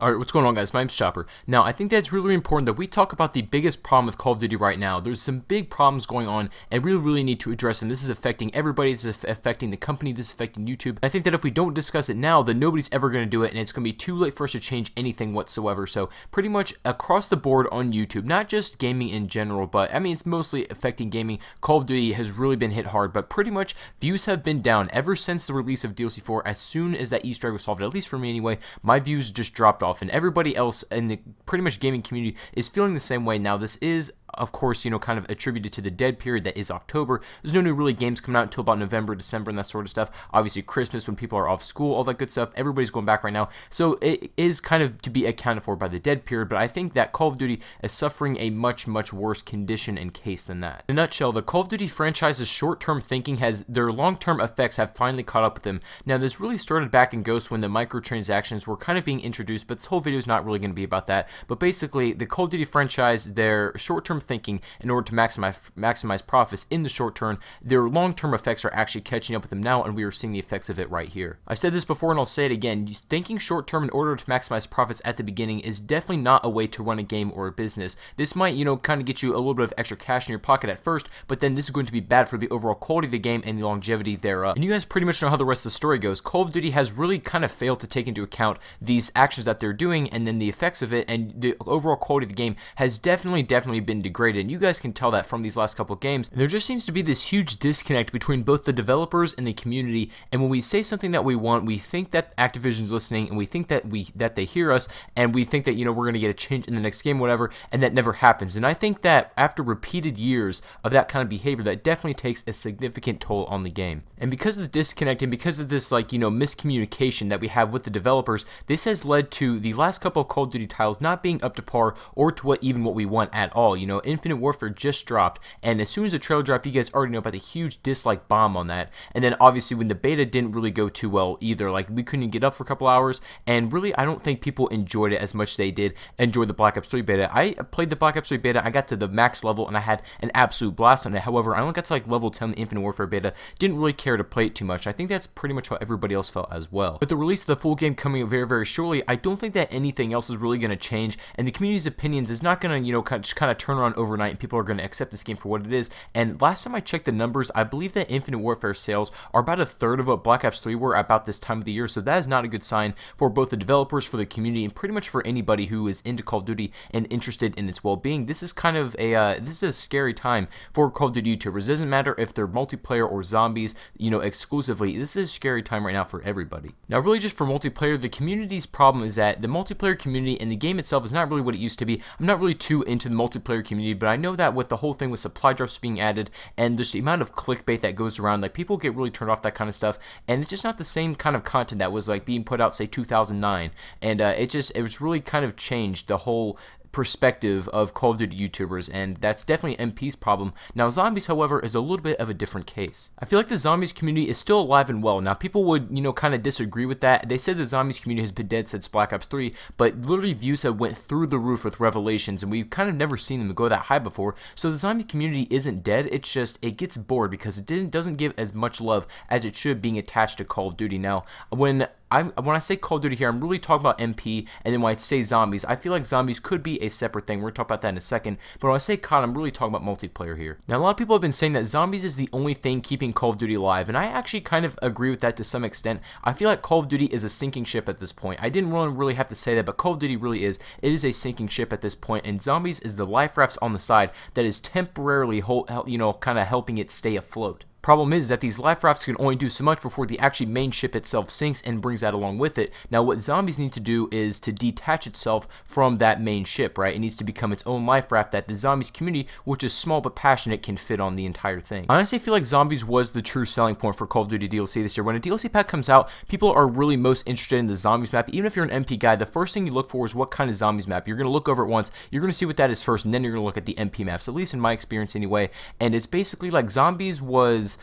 Alright, what's going on guys, my name's Chopper. Now, I think that's really important that we talk about the biggest problem with Call of Duty right now. There's some big problems going on and we really need to address them. This is affecting everybody, this is affecting the company, this is affecting YouTube. I think that if we don't discuss it now, then nobody's ever going to do it and it's going to be too late for us to change anything whatsoever. So, pretty much across the board on YouTube, not just gaming in general, but I mean, it's mostly affecting gaming. Call of Duty has really been hit hard, but pretty much views have been down ever since the release of DLC 4. As soon as that Easter egg was solved, at least for me anyway, my views just dropped off. And everybody else in the pretty much gaming community is feeling the same way. Now, this is, of course, you know, kind of attributed to the dead period that is October. There's no new really games coming out until about November, December, and that sort of stuff. Obviously, Christmas when people are off school, all that good stuff. Everybody's going back right now. So it is kind of to be accounted for by the dead period, but I think that Call of Duty is suffering a much, much worse condition and case than that. In a nutshell, the Call of Duty franchise's short-term thinking has, their long-term effects have finally caught up with them. Now, this really started back in Ghost when the microtransactions were kind of being introduced, but this whole video is not really going to be about that. But basically, the Call of Duty franchise, their short-term thinking in order to maximize profits in the short term, their long-term effects are actually catching up with them now, and we are seeing the effects of it right here. I said this before and I'll say it again, thinking short-term in order to maximize profits at the beginning is definitely not a way to run a game or a business. This might, you know, kind of get you a little bit of extra cash in your pocket at first, but then this is going to be bad for the overall quality of the game and the longevity thereof. And you guys pretty much know how the rest of the story goes. Call of Duty has really kind of failed to take into account these actions that they're doing and then the effects of it, and the overall quality of the game has definitely been degraded, and you guys can tell that from these last couple games. There just seems to be this huge disconnect between both the developers and the community, and when we say something that we want, we think that Activision's listening, and we think that they hear us, and we think that, you know, we're gonna get a change in the next game, whatever, and that never happens. And I think that after repeated years of that kind of behavior, that definitely takes a significant toll on the game. And because of the disconnect and because of this, like, you know, miscommunication that we have with the developers, this has led to the last couple of Call of Duty titles not being up to par or to what we want at all. You know, Infinite Warfare just dropped, and as soon as the trailer dropped, you guys already know about the huge dislike bomb on that. And then obviously when the beta didn't really go too well either, like we couldn't get up for a couple hours, and really I don't think people enjoyed it as much as they did enjoy the Black Ops 3 beta. I played the Black Ops 3 beta, I got to the max level, and I had an absolute blast on it. However, I only got to like level 10 in the Infinite Warfare beta, didn't really care to play it too much. I think that's pretty much how everybody else felt as well. With the release of the full game coming up very, very shortly, I don't think that anything else is really going to change, and the community's opinions is not going to, you know, kind of turn around overnight, and people are going to accept this game for what it is. And last time I checked the numbers, I believe that Infinite Warfare sales are about a third of what Black Ops 3 were about this time of the year, so that is not a good sign for both the developers, for the community, and pretty much for anybody who is into Call of Duty and interested in its well-being. This is kind of a this is a scary time for Call of Duty YouTubers. It doesn't matter if they're multiplayer or zombies, you know, exclusively. This is a scary time right now for everybody. Now, really just for multiplayer, the community's problem is that the multiplayer community and the game itself is not really what it used to be. I'm not really too into the multiplayer community, but I know that with the whole thing with supply drops being added and just the amount of clickbait that goes around, like people get really turned off that kind of stuff, and it's just not the same kind of content that was like being put out, say 2009, and it was really kind of changed the whole perspective of Call of Duty YouTubers, and that's definitely MP's problem. Now, zombies, however, is a little bit of a different case. I feel like the zombies community is still alive and well. Now, people would, you know, kind of disagree with that. They said the zombies community has been dead since Black Ops 3, but literally views have went through the roof with Revelations, and we've kind of never seen them go that high before. So the zombie community isn't dead. It's just, it gets bored because it doesn't give as much love as it should being attached to Call of Duty. Now, when I say Call of Duty here, I'm really talking about MP, and then when I say zombies, I feel like zombies could be a separate thing. We're going to talk about that in a second, but when I say COD, I'm really talking about multiplayer here. Now, a lot of people have been saying that zombies is the only thing keeping Call of Duty alive, and I actually kind of agree with that to some extent. I feel like Call of Duty is a sinking ship at this point. I didn't really have to say that, but Call of Duty really is. It is a sinking ship at this point, and zombies is the life rafts on the side that is temporarily, you know, kind of helping it stay afloat. Problem is that these life rafts can only do so much before the actually main ship itself sinks and brings that along with it. Now, what zombies need to do is to detach itself from that main ship, right? It needs to become its own life raft that the zombies community, which is small but passionate, can fit on the entire thing. I honestly feel like zombies was the true selling point for Call of Duty DLC this year. When a DLC pack comes out, people are really most interested in the zombies map. Even if you're an MP guy, the first thing you look for is what kind of zombies map. You're going to look over it once, you're going to see what that is first, and then you're going to look at the MP maps, at least in my experience anyway. And it's basically like zombies was is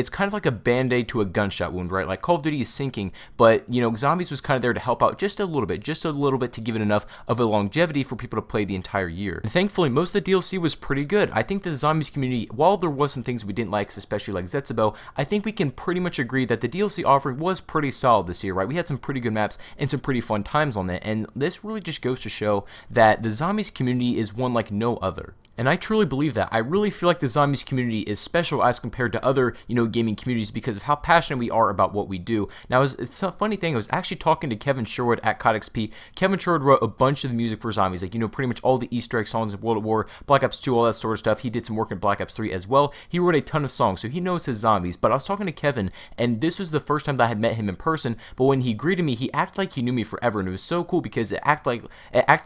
it's kind of like a band-aid to a gunshot wound, right? Like Call of Duty is sinking, but you know, Zombies was kind of there to help out just a little bit to give it enough of a longevity for people to play the entire year. And thankfully, most of the DLC was pretty good. I think the Zombies community, while there was some things we didn't like, especially like Zetsubou, I think we can pretty much agree that the DLC offering was pretty solid this year, right? We had some pretty good maps and some pretty fun times on it, and this really just goes to show that the Zombies community is one like no other. And I truly believe that. I really feel like the Zombies community is special as compared to other, you know, gaming communities because of how passionate we are about what we do. Now, it's a funny thing. I was actually talking to Kevin Sherwood at CodeXP. Kevin Sherwood wrote a bunch of the music for Zombies, like, you know, pretty much all the Easter egg songs of World at War, Black Ops 2, all that sort of stuff. He did some work in Black Ops 3 as well. He wrote a ton of songs, so he knows his Zombies. But I was talking to Kevin, and this was the first time that I had met him in person. But when he greeted me, he acted like he knew me forever, and it was so cool because it acted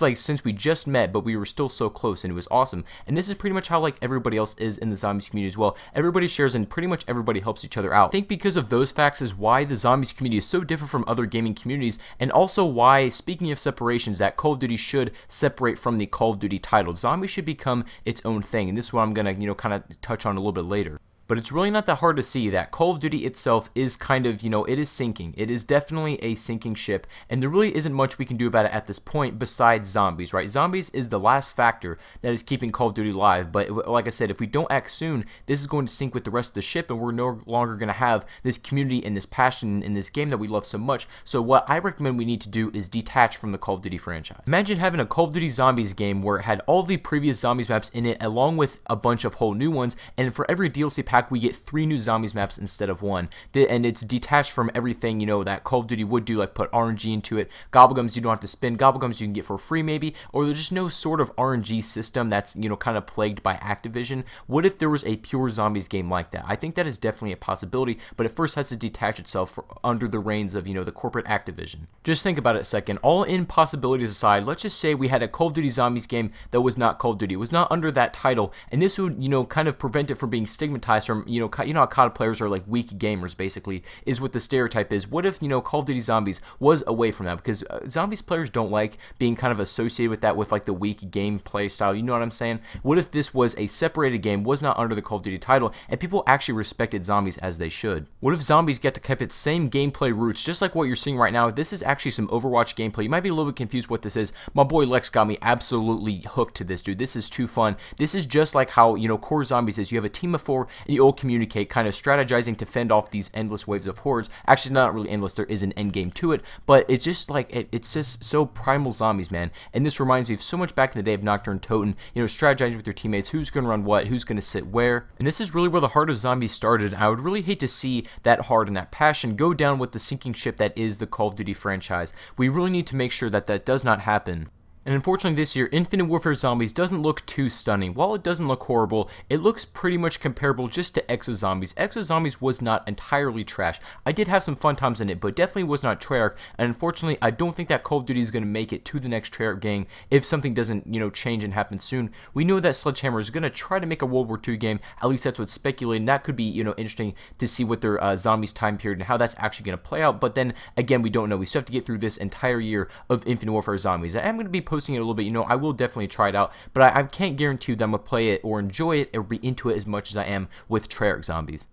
like since we just met, but we were still so close, and it was awesome. And this is pretty much how like everybody else is in the Zombies community as well. Everybody shares and pretty much everybody helps each other out. I think because of those facts is why the Zombies community is so different from other gaming communities, and also why, speaking of separations, that Call of Duty should separate from the Call of Duty title. Zombies should become its own thing, and this is what I'm gonna, you know, kind of touch on a little bit later. But it's really not that hard to see that Call of Duty itself is kind of, you know, it is sinking. It is definitely a sinking ship, and there really isn't much we can do about it at this point besides Zombies, right? Zombies is the last factor that is keeping Call of Duty alive, but like I said, if we don't act soon, this is going to sink with the rest of the ship, and we're no longer going to have this community and this passion in this game that we love so much. So what I recommend we need to do is detach from the Call of Duty franchise. Imagine having a Call of Duty Zombies game where it had all the previous Zombies maps in it along with a bunch of whole new ones, and for every DLC pack, we get 3 new Zombies maps instead of 1, and it's detached from everything, you know, that Call of Duty would do, like put RNG into it. Gobblegums, you don't have to spend. Gobblegums you can get for free maybe, or there's just no sort of RNG system that's, you know, kind of plagued by Activision. What if there was a pure Zombies game like that? I think that is definitely a possibility, but it first has to detach itself under the reins of, you know, the corporate Activision. Just think about it a second. All impossibilities aside, let's just say we had a Call of Duty Zombies game that was not Call of Duty. It was not under that title, and this would, you know, kind of prevent it from being stigmatized from, you know how COD players are like weak gamers, basically, is what the stereotype is. What if, you know, Call of Duty Zombies was away from that? Because Zombies players don't like being kind of associated with that, with like the weak gameplay style, you know what I'm saying? What if this was a separated game, was not under the Call of Duty title, and people actually respected Zombies as they should? What if Zombies get to keep its same gameplay roots, just like what you're seeing right now? This is actually some Overwatch gameplay. You might be a little bit confused what this is. My boy Lex got me absolutely hooked to this, dude. This is too fun. This is just like how, you know, core Zombies is. You have a team of 4, and you all communicate, kind of strategizing to fend off these endless waves of hordes. Actually, not really endless. There is an end game to it, but it's just like it's just so primal Zombies, man. And this reminds me of so much back in the day of Nocturne Toten. You know, strategizing with your teammates, who's going to run what, who's going to sit where. And this is really where the heart of Zombies started. I would really hate to see that heart and that passion go down with the sinking ship that is the Call of Duty franchise. We really need to make sure that that does not happen. And unfortunately this year, Infinite Warfare Zombies doesn't look too stunning. While it doesn't look horrible, it looks pretty much comparable just to Exo-Zombies. Exo-Zombies was not entirely trash. I did have some fun times in it, but definitely was not Treyarch, and unfortunately I don't think that Call of Duty is going to make it to the next Treyarch gang if something doesn't, you know, change and happen soon. We know that Sledgehammer is going to try to make a World War II game, at least that's what's speculated, and that could be, you know, interesting to see what their Zombies time period and how that's actually going to play out, but then again, we don't know. We still have to get through this entire year of Infinite Warfare Zombies. I am going to be posting it a little bit, you know, I will definitely try it out, but I can't guarantee that I'm gonna play it or enjoy it or be into it as much as I am with Treyarch Zombies.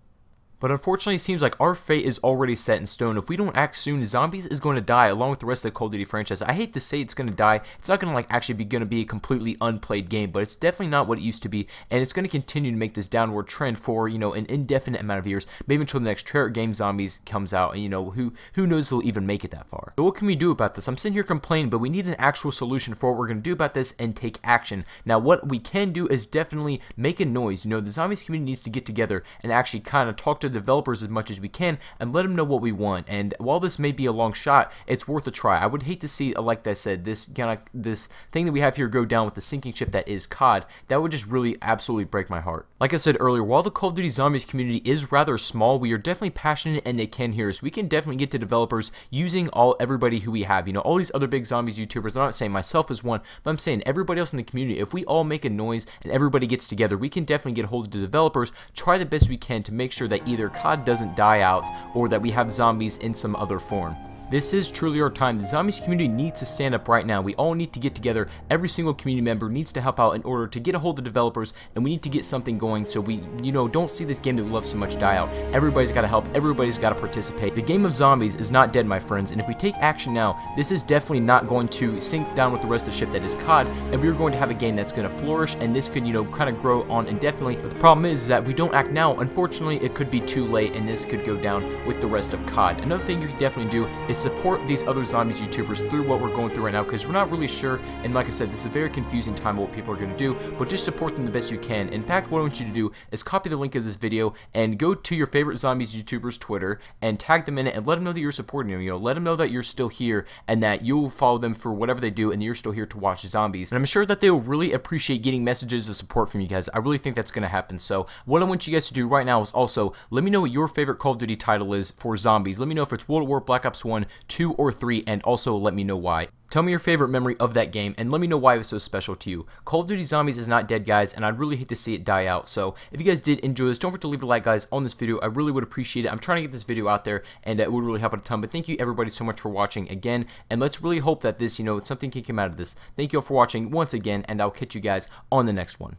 But unfortunately, it seems like our fate is already set in stone. If we don't act soon, Zombies is going to die along with the rest of the Call of Duty franchise. I hate to say it's going to die. It's not going to actually be a completely unplayed game, but it's definitely not what it used to be, and it's going to continue to make this downward trend for, you know, an indefinite amount of years, maybe until the next Treyarch game Zombies comes out, and you know, who knows if they'll even make it that far. So what can we do about this? I'm sitting here complaining, but we need an actual solution for what we're going to do about this and take action. Now, what we can do is definitely make a noise. You know, the Zombies community needs to get together and actually kind of talk to developers as much as we can and let them know what we want. And while this may be a long shot, it's worth a try. I would hate to see, like I said, this thing that we have here go down with the sinking ship that is COD. That would just really absolutely break my heart. Like I said earlier, while the Call of Duty Zombies community is rather small, we are definitely passionate and they can hear us. We can definitely get to developers using everybody who we have. You know, all these other big Zombies YouTubers, I'm not saying myself as one, but I'm saying everybody else in the community. If we all make a noise and everybody gets together, we can definitely get a hold of the developers, try the best we can to make sure that either COD doesn't die out or that we have Zombies in some other form. This is truly our time. The zombies community needs to stand up right now. We all need to get together. Every single community member needs to help out in order to get a hold of developers, and we need to get something going so we, don't see this game that we love so much die out. Everybody's got to help. Everybody's got to participate. The game of zombies is not dead, my friends, and if we take action now, this is definitely not going to sink down with the rest of the ship that is COD, and we're going to have a game that's going to flourish, and this could, kind of grow on indefinitely. But the problem is that if we don't act now, unfortunately, it could be too late, and this could go down with the rest of COD. Another thing you can definitely do is support these other zombies YouTubers through what we're going through right now, because we're not really sure, and like I said, this is a very confusing time of what people are going to do, but just support them the best you can. In fact, what I want you to do is copy the link of this video and go to your favorite zombies YouTubers Twitter and tag them in it and let them know that you're supporting them, let them know that you're still here and that you'll follow them for whatever they do and you're still here to watch zombies. And I'm sure that they will really appreciate getting messages of support from you guys. I really think that's going to happen. So what I want you guys to do right now is also let me know what your favorite Call of Duty title is for zombies. Let me know if it's World at War, Black Ops 1, 2, or 3, and also let me know why. Tell me your favorite memory of that game, and let me know why it was so special to you. Call of Duty Zombies is not dead, guys, and I'd really hate to see it die out. So if you guys did enjoy this, don't forget to leave a like, guys, on this video. I really would appreciate it. I'm trying to get this video out there, and it would really help out a ton. But thank you, everybody, so much for watching again, and let's really hope that this, something can come out of this. Thank you all for watching once again, and I'll catch you guys on the next one.